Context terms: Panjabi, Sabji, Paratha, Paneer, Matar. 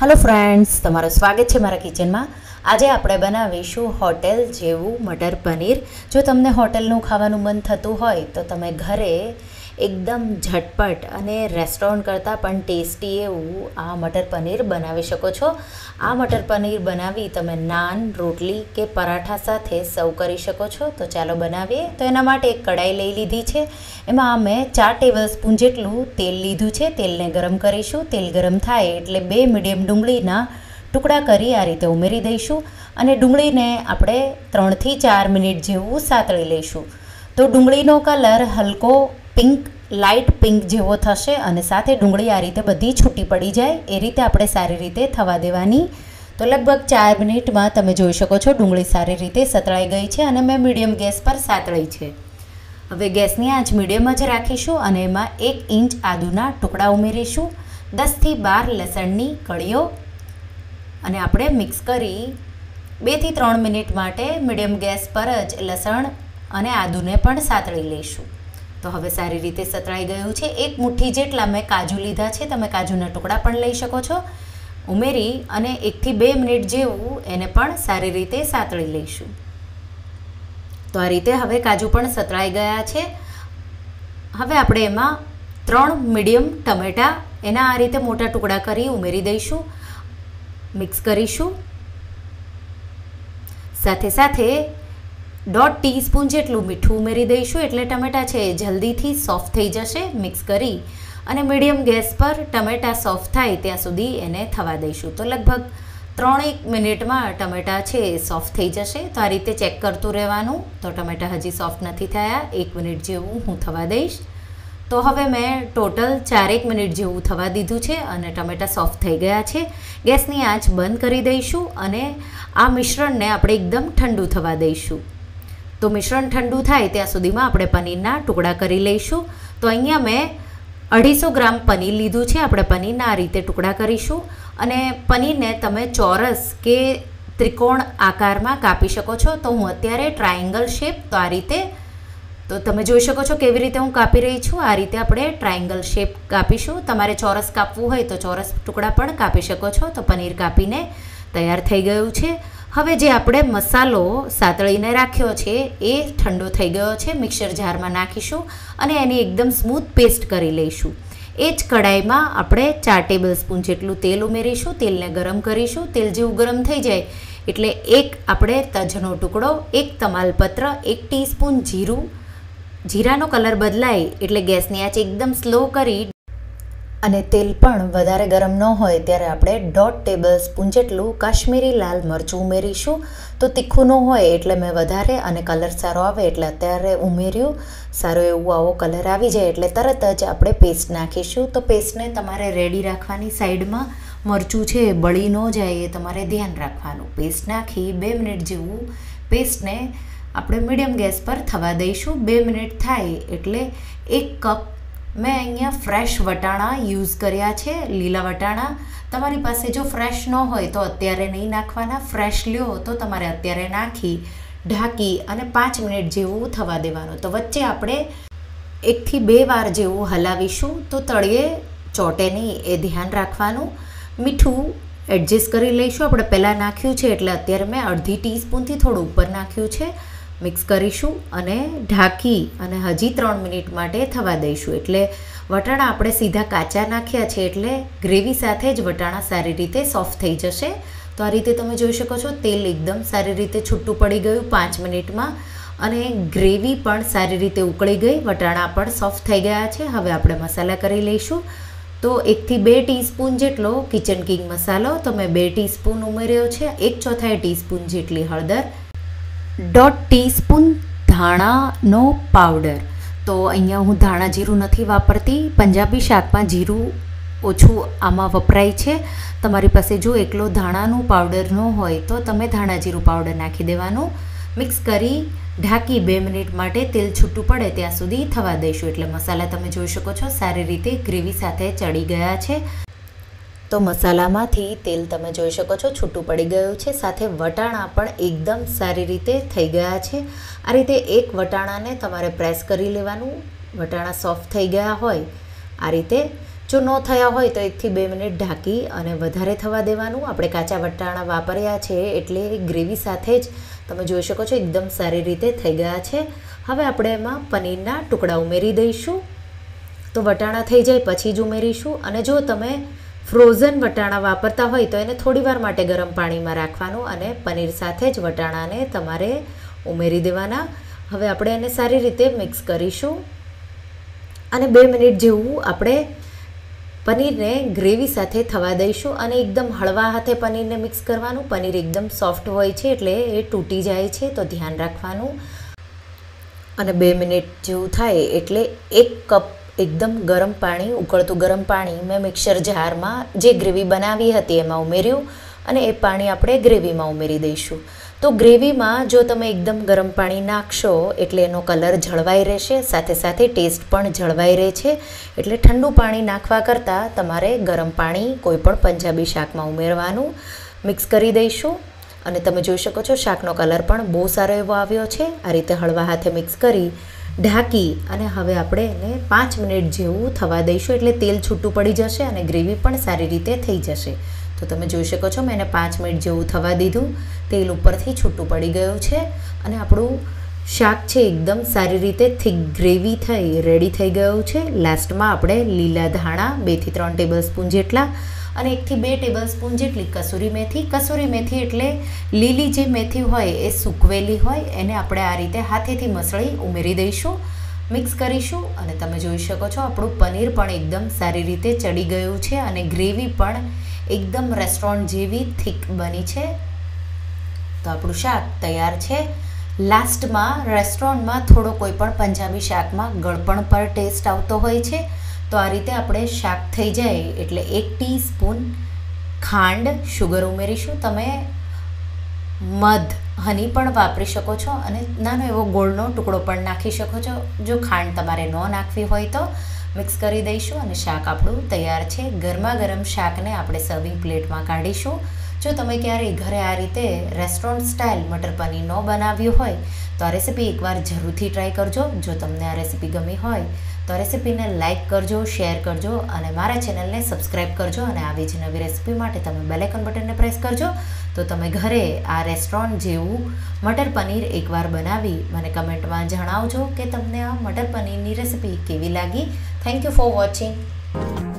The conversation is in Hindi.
हेलो फ्रेंड्स, तमारुं स्वागत है मारा किचन में। आज आपणे बनावीशुं होटेल जेवुं मटर पनीर। जो तमने होटेलनुं खावानुं मन थतुं होय तो तमे घरे एकदम झटपट अने रेस्टोरंट करता पण टेस्टी एवुं आ मटर पनीर बनावी शको छो। आ मटर पनीर बनावी तमे नान, रोटली के पराठा साथे सर्व करी शको छो। तो चालो बनावीए। तो एना माटे एक कढ़ाई लई लीधी छे, एमां अमे 4 टेबलस्पून जेटलुं तेल लीधुं छे। तेलने गरम करीशुं। तेल गरम थाय एटले 2 मीडियम डुंगळीना टुकड़ा करी आ रीते उमेरी दईशुं अने डुंगळीने आपणे 3 થી 4 मिनिट जेवुं सातळी लईशुं। तो डुंगळीनो कलर हलको पिंक, लाइट पिंक जेवो थशे अने साथे डुंगळी आ रीते बधी छूटी पड़ी जाए ए रीते आपणे सारी रीते थवा देवानी। तो लगभग 4 मिनिट में तमे जोई शको छो डुंगळी सारी रीते सतळाई गई छे अने मैं मीडियम गैस पर सातळी छे। हवे गैसनी आंच मीडियम ज राखीशुं अने एमां 1 इंच आदुना टुकड़ा उमेरीशुं, 10 થી 12 लसणनी कळीओ अने आपणे मिक्स करी 2 થી 3 मिनिट माटे मीडियम गैस पर ज लसण अने आदुने पण सातळी लईशुं। तो हवे सारी रीते सतळाई गयुं छे। 1 मुठ्ठी जेटला मैं काजू लीधा छे, तमे काजूना टुकड़ा पण लई शको छो। उमेरी अने 1 થી 2 मिनिट जेवुं एने पण सारी रीते सातळी लईशुं। तो आ रीते हवे काजू पण सतळाई गया छे। हवे आपणे एमां 3 मीडियम टमेटा एना आ रीते मोटा टुकड़ा करी उमेरी दईशुं, मिक्स करीशुं। साथे साथे 1/2 टीस्पून जेटलुं मीठुं उमेरी दईशुं एटले टमेटा छे जल्दीथी सॉफ्ट थई जशे। मिक्स करी अने मीडियम गैस पर टमेटा सॉफ्ट थाय त्यां सुधी एने थवा दईशुं। तो लगभग 3 मिनिटमां टमेटा छे सॉफ्ट थई जशे। तो आ रीते चेक करतुं रहेवानुं। तो टमेटा हजी सॉफ्ट नथी थया, 1 मिनिट जेवुं हूँ थवा दईश। तो हवे मैं टोटल 4-1 मिनिट जेवुं थवा दीधुं छे अने टमेटा सॉफ्ट थई गया छे। गैसनी आंच बंद करी दईशुं अने आ मिश्रणने आपणे एकदम ठंडू थवा दईशुं। तो मिश्रण ठंडू थाय त्यां सुधीमां आपणे पनीरना टुकड़ा करी लईशुं। तो अहींया मैं 250 ग्राम पनीर लीधुं छे। आपणे पनीरना आ रीते टुकड़ा करीशुं अने पनीरने तमे चौरस के त्रिकोण आकारमां कापी शको छो। तो हूँ अत्यारे ट्रायंगल शेप, तो आ रीते तो तमे जोई शको छो केवी रीते हूँ कापी रही छूँ। आ रीते आपणे ट्रायंगल शेप कापीशुं। तमारे चौरस कापवुं होय तो चौरस टुकड़ा पण कापी शको छो। तो पनीर कापीने तैयार थई गयुं छे। हवे जे आपणे मसालो सातळीने राख्यो छे ए ठंडो थई गयो छे। मिक्सर जारमां नाखीशुं अने एनी एकदम स्मूथ पेस्ट करी लईशुं। ए ज कढाईमां आपणे 4 टेबलस्पून जेटलुं तेल उमेरीशुं। तेलने गरम करीशुं। तेल जेवुं गरम थई जाय एटले एक आपणे तजनो टुकड़ो, 1 तमालपत्र, 1 टीस्पून जीरुं। जीरानो कलर बदलाय एटले गैसनी आंच एकदम स्लो करी अने तेल पण वधारे गरम न होय त्यारे आपणे 1/2 टेबलस्पून जेटलुं काश्मीरी लाल मरचुं उमेरीशुं। तो तीखुं न होय एटले मैं वधारे अने कलर सारो आवे एटले अत्यारे उमेर्युं। सारो एवो आवो कलर आवी जाय एटले तरत ज आपणे पेस्ट नाखीशुं। तो पेस्टने तमारे रेडी राखवानी। साइडमां मरचुं छे बળી न जाय ए तमारे ધ્યાન રાખવાનું। पेस्ट नाखी 2 मिनिट जेवुं पेस्टने आपणे मीडियम गैस पर थवा दईशुं। 2 मिनिट थाय एटले 1 कप मैं अहींया फ्रेश वटाणा यूज कर्या छे, लीला वटाणा। तमारी पासे जो फ्रेश न होय तो अत्यारे नहीं नाखवाना। फ्रेश ल्यो तो तमारे अत्यारे नाखी ढाकी अने 5 मिनिट जेवुं थवा देवानुं। तो वच्चे आपणे 1 થી 2 વાર जेवुं हलावीशुं। तो तळिये ચોટે नहीं ए ध्यान राखवानुं। मीठुं एडजस्ट करी लईशुं। आपणे पहेला नाख्युं छे एटले अत्यारे मैं 2.5 टीस्पूनथी थोडुं उपर नाख्युं छे। मिक्स करीशुं अने ढाकी अने हजी 3 मिनिट माटे थवा दईशुं। एटले वटाणा आपणे सीधा काचा नाख्या छे एटले ग्रेवी साथे ज वटाणा सारी रीते सॉफ्ट थई जशे। तो आ रीते तमे जोई शको छो तेल एकदम सारी रीते छूटू पड़ी गयुं 5 मिनिटमां अने ग्रेवी पण सारी रीते उकळी गई, वटाणा पण सॉफ्ट थई गया छे। हवे आपणे मसाला करी लईशुं। तो 1 થી 2 टीस्पून जेटलो किचन किंग मसालो तो मैं 2 टीस्पून उमेर्यो छे। 1/4 टीस्पून जेटली हळદર, 1/2 टीस्पून धाणानो पाउडर। तो अहींया हूँ धाणा जीरुं नथी वापरती। पंजाबी शाकमां जीरुं ओछुं आमां वपराय छे। तमारी पासे जो एकलो धाणानो पाउडर न होय तो तमे धाणा जीरुं पाउडर नाखी देवानुं। मिक्स करी ढाकी 2 मिनिट माटे तेल छूटू पड़े त्यां सुधी थवा दईशुं। एटले मसाला तमे जोई शको छो सारी रीते ग्रेवी साथे चढ़ी गया छे। तो मसालामांथी तेल तमे जोई शको छो छूटू पड़ी गयुं छे। साथे वटाणा पण एकदम सारी रीते थई गया छे। आ रीते एक वटाणाने तमारे प्रेस करी लेवानुं। वटाणा सॉफ्ट थई गया होय आ रीते જો ન થયા હોય તો 1 થી 2 મિનિટ ઢાંકી અને વધારે થવા દેવાનું. આપણે કાચા વટાણા વાપર્યા છે એટલે ગ્રેવી સાથે જ તમે જોઈ શકો છો એકદમ સારી રીતે થઈ ગયા છે. હવે આપણે એમાં પનીરના ટુકડા ઉમેરી દઈશું. તો વટાણા થઈ જાય પછી જ ઉમેરીશું. અને જો તમે ફ્રોઝન વટાણા વાપરતા હોય તો એને થોડીવાર માટે ગરમ પાણીમાં રાખવાનું અને પનીર સાથે જ વટાણાને તમારે ઉમેરી દેવાના. હવે આપણે એને સારી રીતે મિક્સ કરીશું અને 2 મિનિટ જેવું આપણે पनीर ने ग्रेवी साथ थवा दईशू और एकदम हलवा हाथे पनीर ने मिक्स करवानू. पनीर एकदम सॉफ्ट होय छे एटले ए तूटी जाय छे तो ध्यान राखवानू. अने 2 मिनिट जेवू थाय एटले 1 कप एकदम गरम पाणी उकळतुं गरम पाणी मैं मिक्सर जार में जे ग्रेवी बनावी हती एमां उमेर्युं अने ए पाणी आपणे ग्रेवी में उमेरी दईशू. तो ग्रेवी में जो तमे एकदम गरम पाणी नाखशो एटले एनो कलर जळवाई रहेशे साथे साथे टेस्ट पण जळवाई रहे छे. एटले ठंडू पाणी नाखवा करता तमारे गरम पाणी कोईपण पंजाबी शाक में उमेरवानुं. मिक्स करी दईशुं अने तमे जोई शको छो शाकनो कलर पण बहू सारो एवो आव्यो छे. आ रीते हळवा हाथे मिक्स करी ढाकी अने हवे आपणे एने 5 मिनिट जेवुं थवा दईशुं एटले तेल छूटू पड़ी जशे अने ग्रेवी पण सारी रीते थई जशे. तो तमे जोई शको छो मैंने 5 मिनिट जेवुं थवा दीधुं तेल उपरथी छूटू पड़ी गयुं छे अने आपणुं शाक छे एकदम सारी रीते थीक ग्रेवी थई रेडी थई गयुं छे. लास्टमां आपणे लीला धाणा 2 થી 3 टेबलस्पून जेटला अने 1 થી 2 टेबलस्पून जेटली कसूरी मेथी एटले लीली जे मेथी होय ए सूकवेली होय एने आपणे आ रीते हाथेथी मसळी उमेरी दईशुं मिक्स करीशुं. अने तमे जोई शको छो आपणुं पनीर पण एकदम सारी रीते चढ़ी गयुं छे अने ग्रेवी पण एकदम रेस्टोरंट जेवी थीक बनी छे. तो आपणुं शाक तैयार छे. लास्ट में रेस्टोरंट में थोड़ो कोईपण पंजाबी शाक में गळपण पर टेस्ट आवतो होय छे. तो आ रीते आपणे शाक थई जाय एटले 1 टीस्पून खांड शुगर उमेरीशुं. तमे मध हनी पण वापरी शको छो अने नानो एवो गोळनो टुकड़ो पण नाखी शको छो जो खांड तमारे न नाखवी होय तो. मिक्स करी दईशुं अने शाक आपणुं तैयार छे. गरमा गरम शाकने आपणे सर्विंग प्लेट में काढीशुं. जो तमे क्यारे घरे आ रीते रेस्टोरंट स्टाइल मटर पनीर नो बनाव्यो होय तो आ रेसिपी एकवार जरूरथी ट्राय करजो. जो तमने आ रेसिपी गमी होय तो रेसिपीने लाइक करजो शेर करजो अने मारा चेनलने सब्सक्राइब करजो अने आवी ज नवी रेसिपी माटे तमे बेल आइकन बटनने प्रेस करजो. तो तमे घरे आ रेस्टोरंट जेवुं मटर पनीर एकवार बनावी मने कमेंटमां जणावजो के तमने आ मटर पनीरनी रेसिपी केवी लागी. Thank you for watching.